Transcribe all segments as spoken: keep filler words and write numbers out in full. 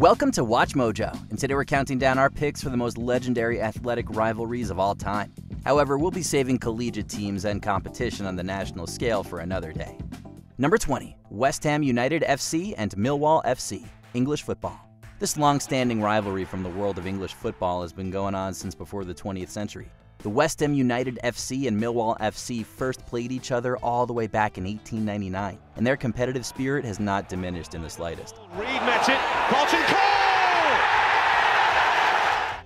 Welcome to Watch Mojo, and today we're counting down our picks for the most legendary athletic rivalries of all time. However, we'll be saving collegiate teams and competition on the national scale for another day. Number twenty, West Ham United F C and Millwall F C, English football. This long-standing rivalry from the world of English football has been going on since before the twentieth century. The West Ham United F C and Millwall F C first played each other all the way back in eighteen ninety-nine, and their competitive spirit has not diminished in the slightest. Reed met it, Bolton goal!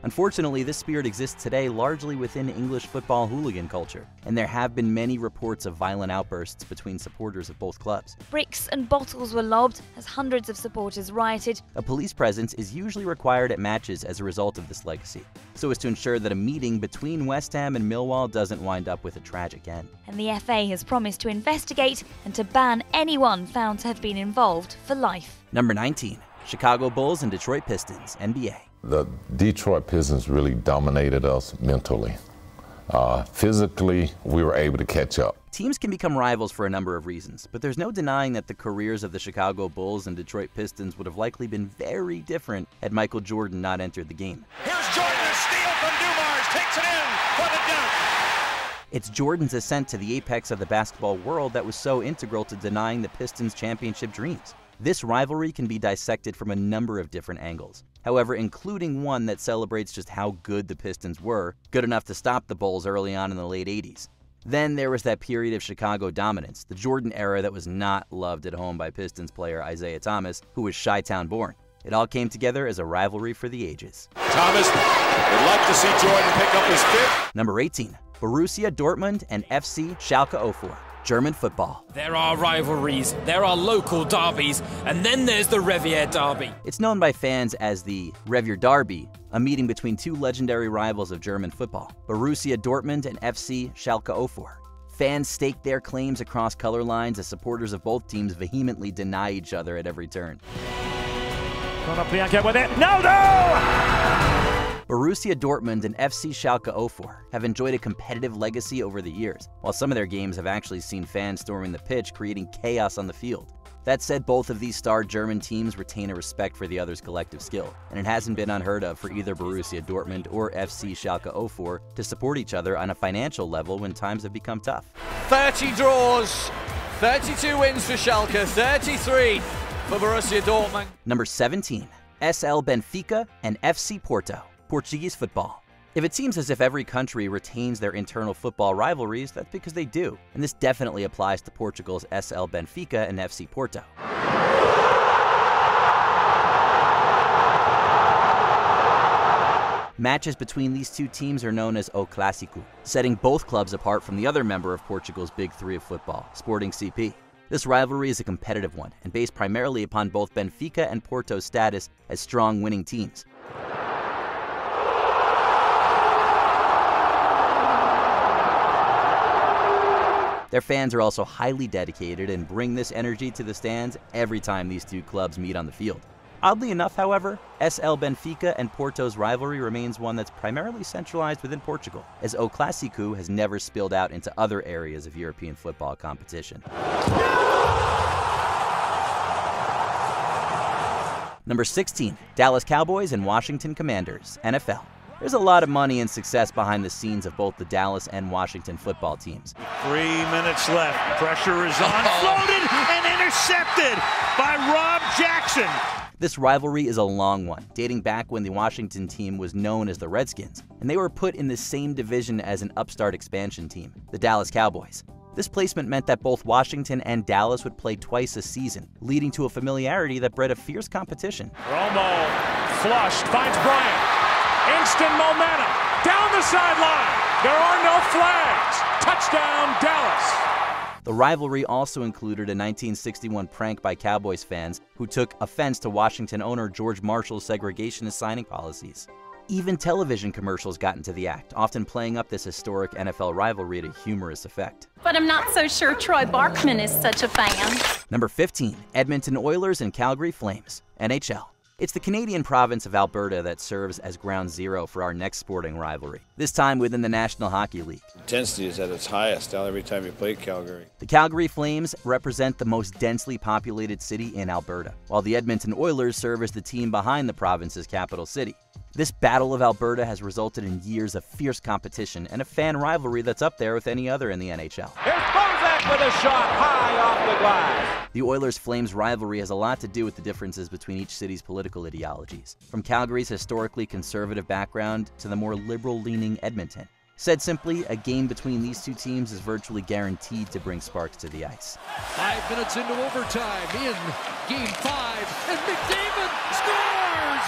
Unfortunately, this spirit exists today largely within English football hooligan culture, and there have been many reports of violent outbursts between supporters of both clubs. Bricks and bottles were lobbed as hundreds of supporters rioted. A police presence is usually required at matches as a result of this legacy, so as to ensure that a meeting between West Ham and Millwall doesn't wind up with a tragic end. And the F A has promised to investigate and to ban anyone found to have been involved for life. Number nineteen, Chicago Bulls and Detroit Pistons, N B A. The Detroit Pistons really dominated us mentally. Uh, physically, we were able to catch up. Teams can become rivals for a number of reasons, but there's no denying that the careers of the Chicago Bulls and Detroit Pistons would have likely been very different had Michael Jordan not entered the game. Here's Jordan, a steal from Dumars, takes it in for the dunk. It's Jordan's ascent to the apex of the basketball world that was so integral to denying the Pistons' championship dreams. This rivalry can be dissected from a number of different angles. However, including one that celebrates just how good the Pistons were, good enough to stop the Bulls early on in the late eighties. Then there was that period of Chicago dominance, the Jordan era that was not loved at home by Pistons player Isaiah Thomas, who was Chi-Town born. It all came together as a rivalry for the ages. Thomas would like to see Jordan pick up his fifth. Number eighteen, Borussia Dortmund and F C Schalke oh four, German football. There are rivalries, there are local derbies, and then there's the Revier Derby. It's known by fans as the Revier Derby, a meeting between two legendary rivals of German football, Borussia Dortmund and F C Schalke oh four. Fans staked their claims across color lines as supporters of both teams vehemently deny each other at every turn. Olympiakos with it, no, no! Borussia Dortmund and F C Schalke oh four have enjoyed a competitive legacy over the years, while some of their games have actually seen fans storming the pitch, creating chaos on the field. That said, both of these star German teams retain a respect for the other's collective skill, and it hasn't been unheard of for either Borussia Dortmund or F C Schalke oh four to support each other on a financial level when times have become tough. thirty draws, thirty-two wins for Schalke, thirty-three for Borussia Dortmund. Number seventeen, S L Benfica and F C Porto, Portuguese football. If it seems as if every country retains their internal football rivalries, that's because they do, and this definitely applies to Portugal's S L Benfica and F C Porto. Matches between these two teams are known as O Clássico, setting both clubs apart from the other member of Portugal's big three of football, Sporting C P. This rivalry is a competitive one, and based primarily upon both Benfica and Porto's status as strong winning teams. Their fans are also highly dedicated and bring this energy to the stands every time these two clubs meet on the field. Oddly enough, however, S L Benfica and Porto's rivalry remains one that's primarily centralized within Portugal, as O Clássico has never spilled out into other areas of European football competition. Number sixteen, Dallas Cowboys and Washington Commanders, N F L. There's a lot of money and success behind the scenes of both the Dallas and Washington football teams. Three minutes left. Pressure is on. Floated and intercepted by Rob Jackson. This rivalry is a long one, dating back when the Washington team was known as the Redskins, and they were put in the same division as an upstart expansion team, the Dallas Cowboys. This placement meant that both Washington and Dallas would play twice a season, leading to a familiarity that bred a fierce competition. Romo flushed, finds Bryant. Instant momentum, down the sideline, there are no flags, touchdown Dallas. The rivalry also included a nineteen sixty-one prank by Cowboys fans who took offense to Washington owner George Marshall's segregationist signing policies. Even television commercials got into the act, often playing up this historic N F L rivalry to humorous effect. But I'm not so sure Troy Barkman is such a fan. Number fifteen, Edmonton Oilers and Calgary Flames, N H L. It's the Canadian province of Alberta that serves as ground zero for our next sporting rivalry, this time within the National Hockey League. Intensity is at its highest now every time you play Calgary. The Calgary Flames represent the most densely populated city in Alberta, while the Edmonton Oilers serve as the team behind the province's capital city. This Battle of Alberta has resulted in years of fierce competition and a fan rivalry that's up there with any other in the N H L. Here's Bozak with a shot high off the glass. The Oilers-Flames rivalry has a lot to do with the differences between each city's political ideologies, from Calgary's historically conservative background to the more liberal-leaning Edmonton. Said simply, a game between these two teams is virtually guaranteed to bring sparks to the ice. Five minutes into overtime in Game five, and McDavid scores!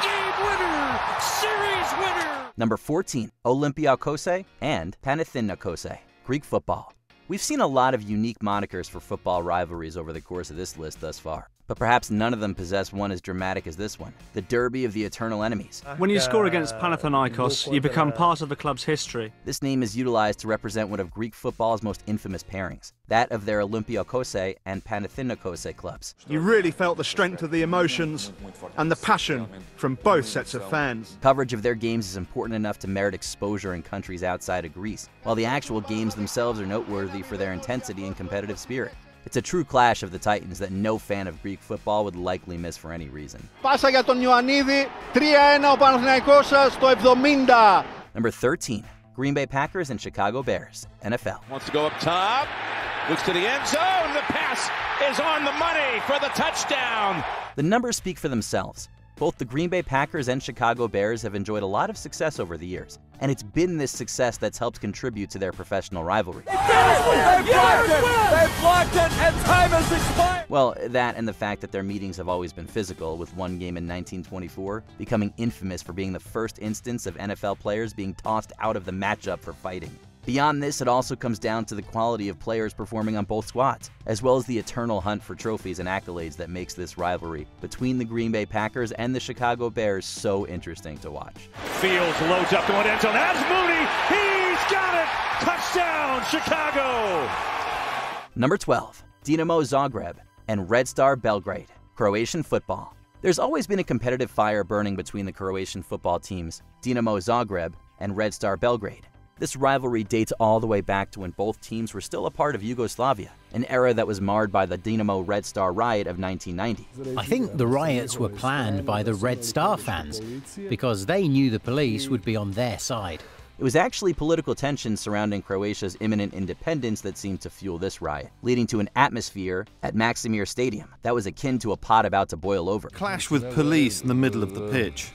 Game winner! Series winner! Number fourteen, Olympiakos and Panathinaikos, Greek football. We've seen a lot of unique monikers for football rivalries over the course of this list thus far, but perhaps none of them possess one as dramatic as this one, the Derby of the Eternal Enemies. When you score against Panathinaikos, you become part of the club's history. This name is utilized to represent one of Greek football's most infamous pairings, that of their Olympiakos and Panathinaikos clubs. You really felt the strength of the emotions and the passion from both sets of fans. Coverage of their games is important enough to merit exposure in countries outside of Greece, while the actual games themselves are noteworthy for their intensity and competitive spirit. It's a true clash of the titans that no fan of Greek football would likely miss for any reason. Πάσα για τον Ιωαννίδη, three one ο Παναθηναϊκός στο seventy. Number thirteen, Green Bay Packers and Chicago Bears, N F L. Wants to go up top, looks to the end zone, the pass is on the money for the touchdown. The numbers speak for themselves. Both the Green Bay Packers and Chicago Bears have enjoyed a lot of success over the years, and it's been this success that's helped contribute to their professional rivalry. They blocked it! They blocked it! And time has expired! Well, that and the fact that their meetings have always been physical, with one game in nineteen twenty-four becoming infamous for being the first instance of N F L players being tossed out of the matchup for fighting. Beyond this, it also comes down to the quality of players performing on both squads, as well as the eternal hunt for trophies and accolades that makes this rivalry between the Green Bay Packers and the Chicago Bears so interesting to watch. Fields loads up to an end zone. That's Moody. He's got it. Touchdown, Chicago. Number twelve, Dinamo Zagreb and Red Star Belgrade, Croatian football. There's always been a competitive fire burning between the Croatian football teams, Dinamo Zagreb and Red Star Belgrade. This rivalry dates all the way back to when both teams were still a part of Yugoslavia, an era that was marred by the Dinamo Red Star riot of nineteen ninety. I think the riots were planned by the Red Star fans because they knew the police would be on their side. It was actually political tensions surrounding Croatia's imminent independence that seemed to fuel this riot, leading to an atmosphere at Maksimir Stadium that was akin to a pot about to boil over. Clash with police in the middle of the pitch.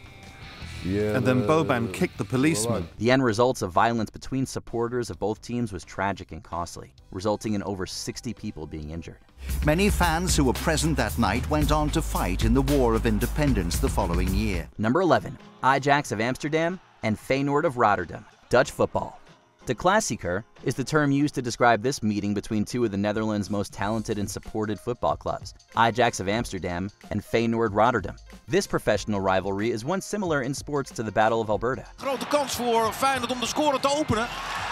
Yeah, and then Boban kicked the policeman. The end results of violence between supporters of both teams was tragic and costly, resulting in over sixty people being injured. Many fans who were present that night went on to fight in the War of Independence the following year. Number eleven, Ajax of Amsterdam and Feyenoord of Rotterdam, Dutch football. De Klassieker is the term used to describe this meeting between two of the Netherlands' most talented and supported football clubs, Ajax of Amsterdam and Feyenoord Rotterdam. This professional rivalry is one similar in sports to the Battle of Alberta. Grote kans voor Feyenoord om de score te openen.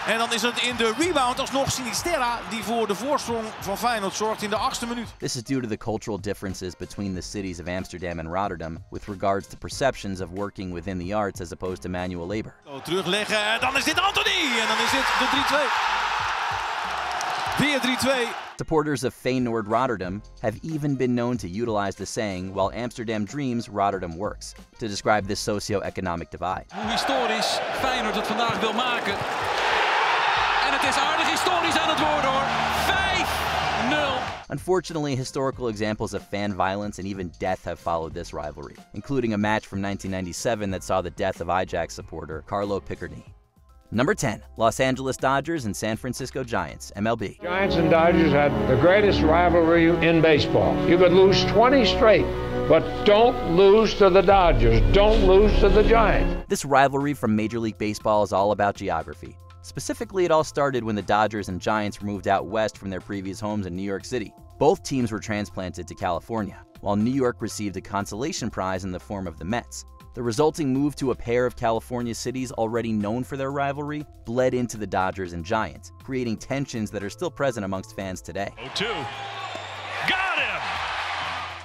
En dan is het in de rebound alsnog Sinisterra die voor de voorsprong van Feyenoord zorgt in de achtste minuut. This is due to the cultural differences between the cities of Amsterdam and Rotterdam with regards to perceptions of working within the arts as opposed to manual labor. Zo terugleggen, dan is dit Anthony en dan is dit de three two. Supporters of Feyenoord Rotterdam have even been known to utilize the saying, while Amsterdam dreams, Rotterdam works, to describe this socio-economic divide. Hoe historisch Feyenoord het vandaag wil maken. Het is aardig historisch aan het woord, hoor. five nil. Unfortunately, historical examples of fan violence and even death have followed this rivalry, including a match from nineteen ninety-seven that saw the death of Ajax supporter Carlo Picardi. Number ten, Los Angeles Dodgers and San Francisco Giants, M L B. Giants and Dodgers had the greatest rivalry in baseball. You could lose twenty straight. But don't lose to the Dodgers. Don't lose to the Giants. This rivalry from Major League Baseball is all about geography. Specifically, it all started when the Dodgers and Giants were moved out west from their previous homes in New York City. Both teams were transplanted to California, while New York received a consolation prize in the form of the Mets. The resulting move to a pair of California cities already known for their rivalry bled into the Dodgers and Giants, creating tensions that are still present amongst fans today. oh two.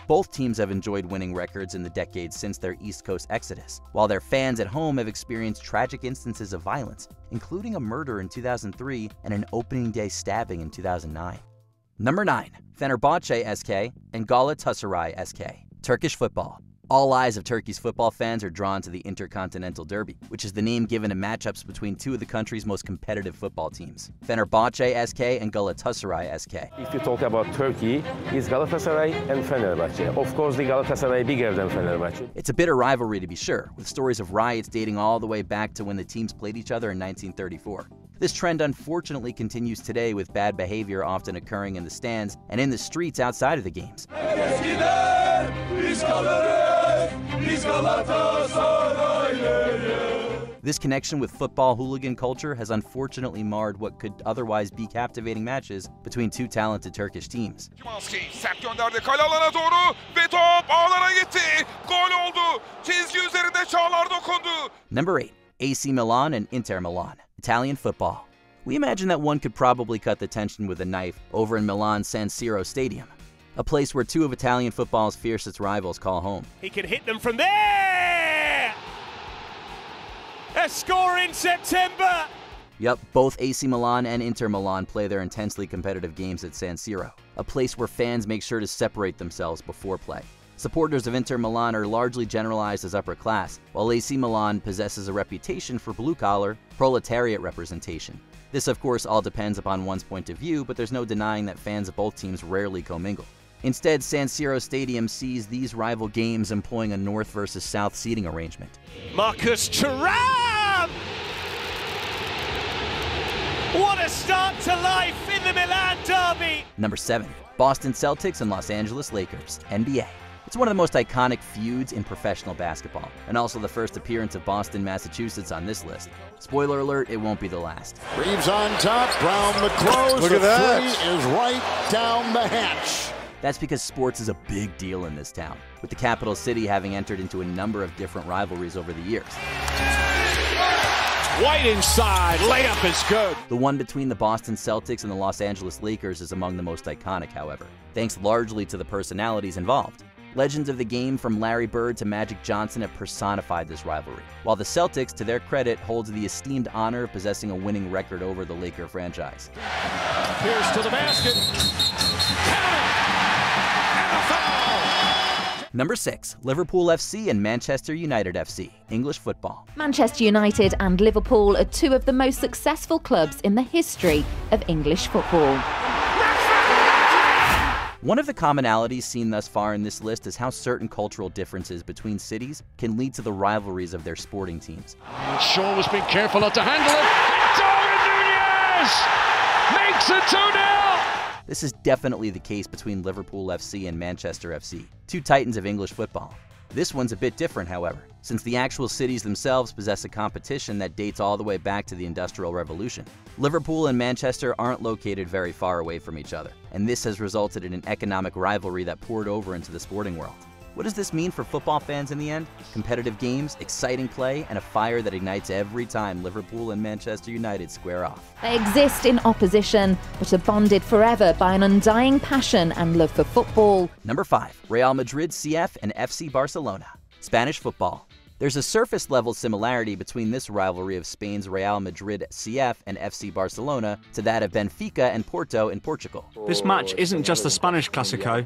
Both teams have enjoyed winning records in the decades since their East Coast exodus, while their fans at home have experienced tragic instances of violence, including a murder in two thousand three and an opening day stabbing in two thousand nine. Number nine. Fenerbahce S K and Galatasaray S K. Turkish football. All eyes of Turkey's football fans are drawn to the Intercontinental Derby, which is the name given to matchups between two of the country's most competitive football teams, Fenerbahce S K and Galatasaray S K. If you talk about Turkey, it's Galatasaray and Fenerbahce. Of course, the Galatasaray bigger than Fenerbahce. It's a bitter rivalry to be sure, with stories of riots dating all the way back to when the teams played each other in nineteen thirty-four. This trend unfortunately continues today, with bad behavior often occurring in the stands and in the streets outside of the games. This connection with football hooligan culture has unfortunately marred what could otherwise be captivating matches between two talented Turkish teams. Number eight. A C Milan and Inter Milan. Italian football. We imagine that one could probably cut the tension with a knife over in Milan's San Siro stadium, a place where two of Italian football's fiercest rivals call home. He can hit them from there! A score in September! Yep, both A C Milan and Inter Milan play their intensely competitive games at San Siro, a place where fans make sure to separate themselves before play. Supporters of Inter Milan are largely generalized as upper class, while A C Milan possesses a reputation for blue-collar, proletariat representation. This, of course, all depends upon one's point of view, but there's no denying that fans of both teams rarely commingle. Instead, San Siro Stadium sees these rival games employing a north versus south seating arrangement. Marcus Thuram! What a start to life in the Milan derby! Number seven. Boston Celtics and Los Angeles Lakers, N B A. It's one of the most iconic feuds in professional basketball, and also the first appearance of Boston, Massachusetts on this list. Spoiler alert, it won't be the last. Reeves on top, Brown the close, look at that. Three is right down the hatch. That's because sports is a big deal in this town, with the capital city having entered into a number of different rivalries over the years. White inside, layup is good. The one between the Boston Celtics and the Los Angeles Lakers is among the most iconic, however, thanks largely to the personalities involved. Legends of the game from Larry Bird to Magic Johnson have personified this rivalry, while the Celtics, to their credit, holds the esteemed honor of possessing a winning record over the Laker franchise. Pierce to the basket. And a foul. Number six. Liverpool F C and Manchester United F C, English football. Manchester United and Liverpool are two of the most successful clubs in the history of English football. One of the commonalities seen thus far in this list is how certain cultural differences between cities can lead to the rivalries of their sporting teams. Shaw has been careful not to handle it. Darwin Nunez makes it two nil! This is definitely the case between Liverpool F C and Manchester F C, two titans of English football. This one's a bit different, however, since the actual cities themselves possess a competition that dates all the way back to the Industrial Revolution. Liverpool and Manchester aren't located very far away from each other, and this has resulted in an economic rivalry that poured over into the sporting world. What does this mean for football fans in the end? Competitive games, exciting play, and a fire that ignites every time Liverpool and Manchester United square off. They exist in opposition, but are bonded forever by an undying passion and love for football. Number five. Real Madrid C F and F C Barcelona, Spanish football. There's a surface-level similarity between this rivalry of Spain's Real Madrid C F and F C Barcelona to that of Benfica and Porto in Portugal. This match isn't just a Spanish Clásico,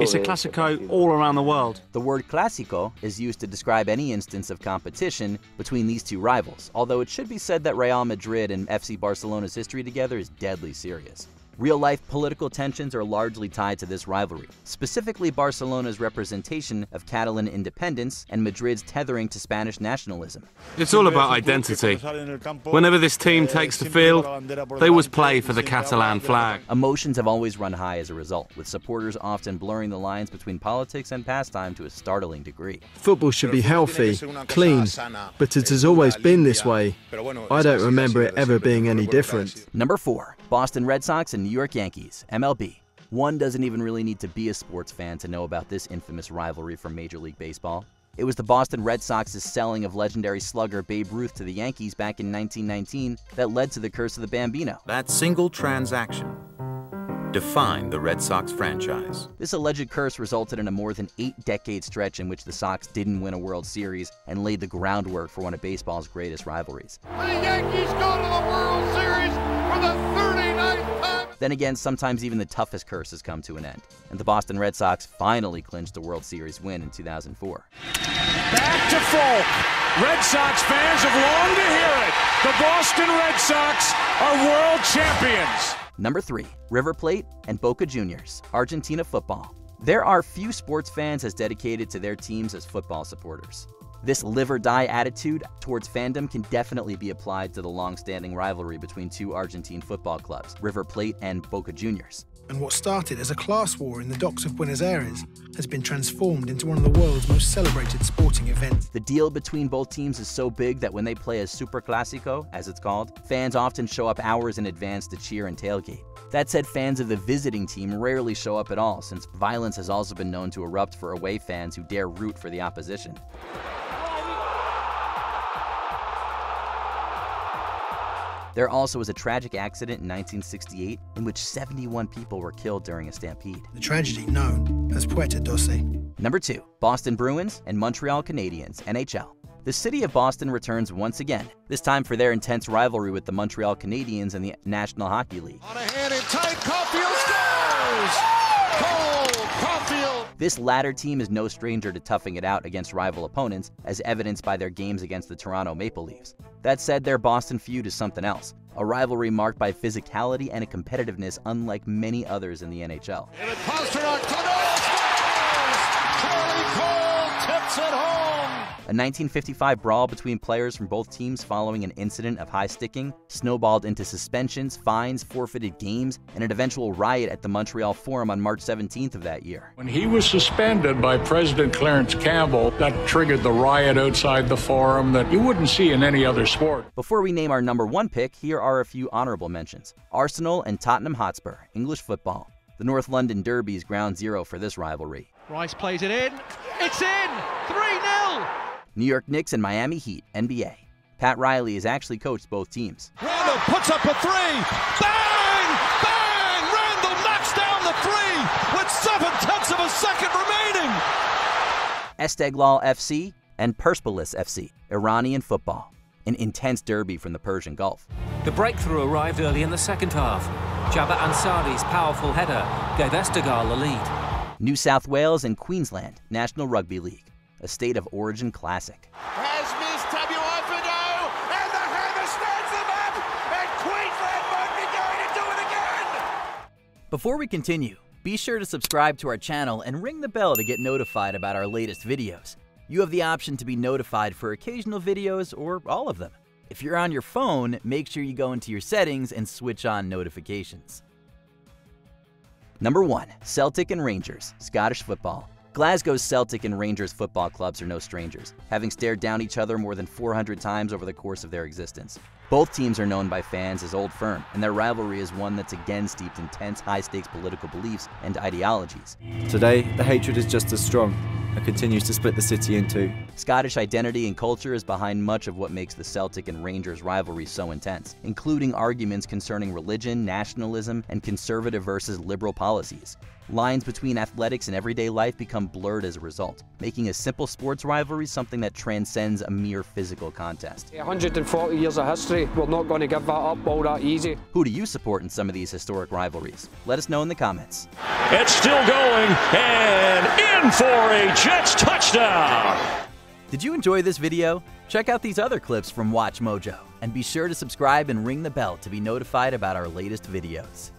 it's a Clásico all around the world. The word Clásico is used to describe any instance of competition between these two rivals, although it should be said that Real Madrid and F C Barcelona's history together is deadly serious. Real-life political tensions are largely tied to this rivalry, specifically Barcelona's representation of Catalan independence and Madrid's tethering to Spanish nationalism. It's all about identity. Whenever this team takes the field, they always play for the Catalan flag. Emotions have always run high as a result, with supporters often blurring the lines between politics and pastime to a startling degree. Football should be healthy, clean, but it has always been this way. I don't remember it ever being any different. Number four. Boston Red Sox and New York Yankees, M L B. One doesn't even really need to be a sports fan to know about this infamous rivalry from Major League Baseball. It was the Boston Red Sox's selling of legendary slugger Babe Ruth to the Yankees back in nineteen nineteen that led to the curse of the Bambino. That single transaction defined the Red Sox franchise. This alleged curse resulted in a more than eight-decade stretch in which the Sox didn't win a World Series and laid the groundwork for one of baseball's greatest rivalries. The Yankees go to the World Series for the thirty-ninth time! Then again, sometimes even the toughest curses come to an end, and the Boston Red Sox finally clinched the World Series win in two thousand four. Back to full. Red Sox fans have longed to hear it. The Boston Red Sox are world champions. Number three, River Plate and Boca Juniors, Argentina football. There are few sports fans as dedicated to their teams as football supporters. This live or die attitude towards fandom can definitely be applied to the long-standing rivalry between two Argentine football clubs, River Plate and Boca Juniors. And what started as a class war in the docks of Buenos Aires has been transformed into one of the world's most celebrated sporting events. The deal between both teams is so big that when they play a Superclásico, as it's called, fans often show up hours in advance to cheer and tailgate. That said, fans of the visiting team rarely show up at all, since violence has also been known to erupt for away fans who dare root for the opposition. There also was a tragic accident in nineteen sixty-eight in which seventy-one people were killed during a stampede. The tragedy known as Puerta Doce. Number two, Boston Bruins and Montreal Canadiens, N H L. The city of Boston returns once again, this time for their intense rivalry with the Montreal Canadiens and the National Hockey League. On a hand in tight, Caulfield scores! Cole Caulfield! This latter team is no stranger to toughing it out against rival opponents, as evidenced by their games against the Toronto Maple Leafs. That said, their Boston feud is something else, a rivalry marked by physicality and a competitiveness unlike many others in the N H L. A nineteen fifty-five brawl between players from both teams following an incident of high-sticking snowballed into suspensions, fines, forfeited games, and an eventual riot at the Montreal Forum on March seventeenth of that year. When he was suspended by President Clarence Campbell, that triggered the riot outside the Forum that you wouldn't see in any other sport. Before we name our number one pick, here are a few honorable mentions. Arsenal and Tottenham Hotspur, English football. The North London Derby is ground zero for this rivalry. Rice plays it in. It's in! three nil! New York Knicks and Miami Heat, N B A. Pat Riley has actually coached both teams. Randall puts up a three! Bang! Bang! Randall knocks down the three with seven-tenths of a second remaining! Esteglal F C and Persepolis F C, Iranian football. An intense derby from the Persian Gulf. The breakthrough arrived early in the second half. Jabba Ansari's powerful header gave Esteglal the lead. New South Wales and Queensland, National Rugby League. A state of origin classic. Has missed Tabu Alfredo, and the hammer stands them up, and Queensland won't be going to do it again! Before we continue, be sure to subscribe to our channel and ring the bell to get notified about our latest videos. You have the option to be notified for occasional videos or all of them. If you're on your phone, make sure you go into your settings and switch on notifications. Number one, Celtic and Rangers, Scottish football. Glasgow's Celtic and Rangers football clubs are no strangers, having stared down each other more than four hundred times over the course of their existence. Both teams are known by fans as Old Firm, and their rivalry is one that's again steeped in tense, high-stakes political beliefs and ideologies. Today, the hatred is just as strong and continues to split the city in two. Scottish identity and culture is behind much of what makes the Celtic and Rangers rivalry so intense, including arguments concerning religion, nationalism, and conservative versus liberal policies. Lines between athletics and everyday life become blurred as a result, making a simple sports rivalry something that transcends a mere physical contest. one hundred forty years of history, we're not going to give that up all that easy. Who do you support in some of these historic rivalries? Let us know in the comments. It's still going, and in for a Jets touchdown! Did you enjoy this video? Check out these other clips from Watch Mojo, and be sure to subscribe and ring the bell to be notified about our latest videos.